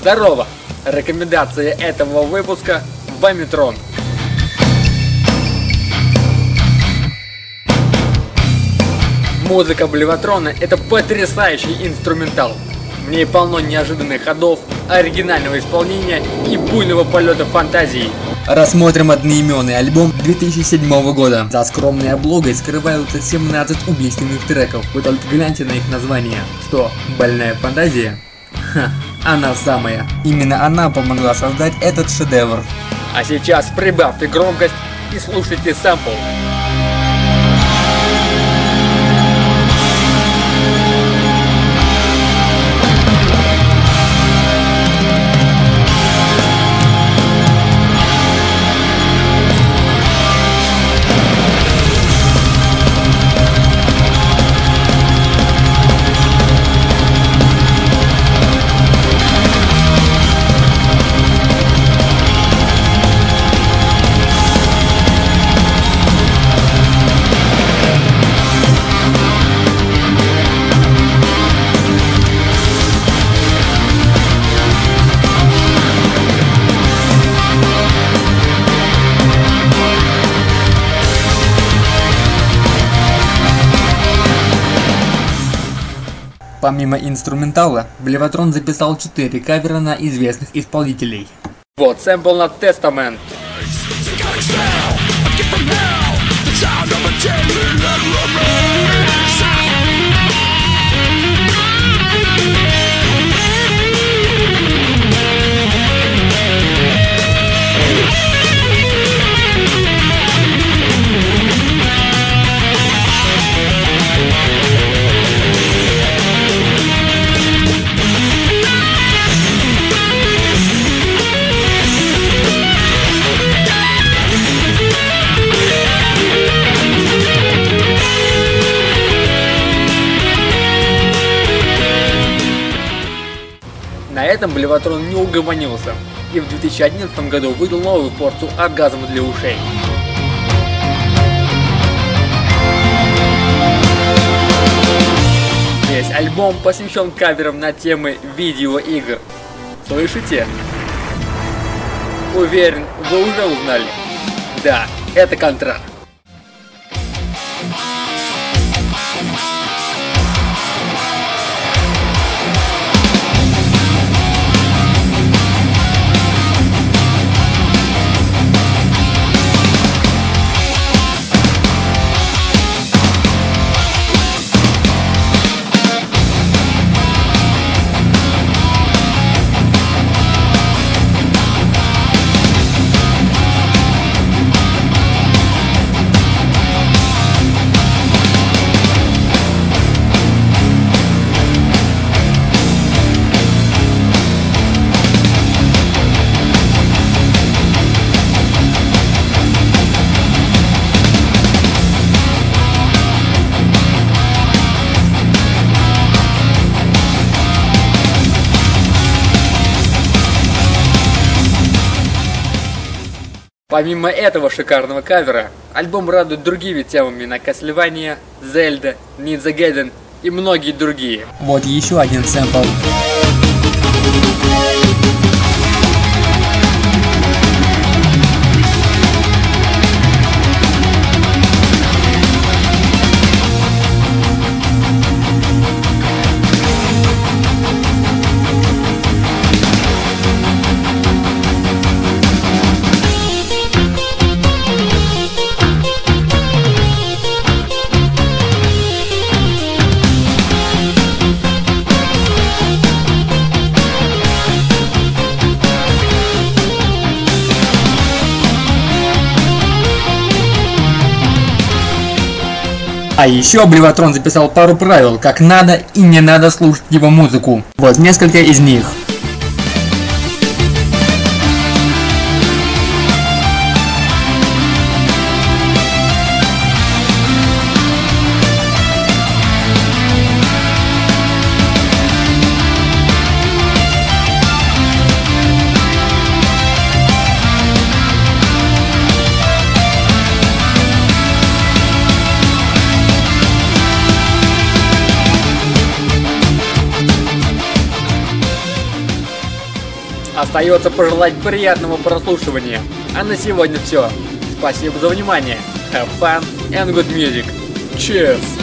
Здорово! Рекомендация этого выпуска – Вомитрон. Музыка Блеватрона – это потрясающий инструментал. В ней полно неожиданных ходов, оригинального исполнения и буйного полета фантазии. Рассмотрим одноименный альбом 2007 года. За скромной облогой скрываются 17 убийственных треков. Вы только гляньте на их название. Что, больная фантазия? Ха, она самая. Именно она помогла создать этот шедевр. А сейчас прибавьте громкость и слушайте сампл. Помимо инструментала, Блеватрон записал 4 кавера на известных исполнителей. Вот сэмпл на Тестамент. На этом Блеватрон не угомонился и в 2011 году выдал новую порцию оргазма для ушей. Весь альбом посвящен каверам на темы видеоигр. Слышите? Уверен, вы уже узнали. Да, это Контра. Помимо этого шикарного кавера, альбом радует другими темами на Кастлвания, Зельда, Ниндзя Гэйден и многие другие. Вот еще один сэмпл. А еще Блеватрон записал пару правил, как надо и не надо слушать его музыку. Вот несколько из них. Остается пожелать приятного прослушивания. А на сегодня все. Спасибо за внимание. Have fun and good music. Cheers!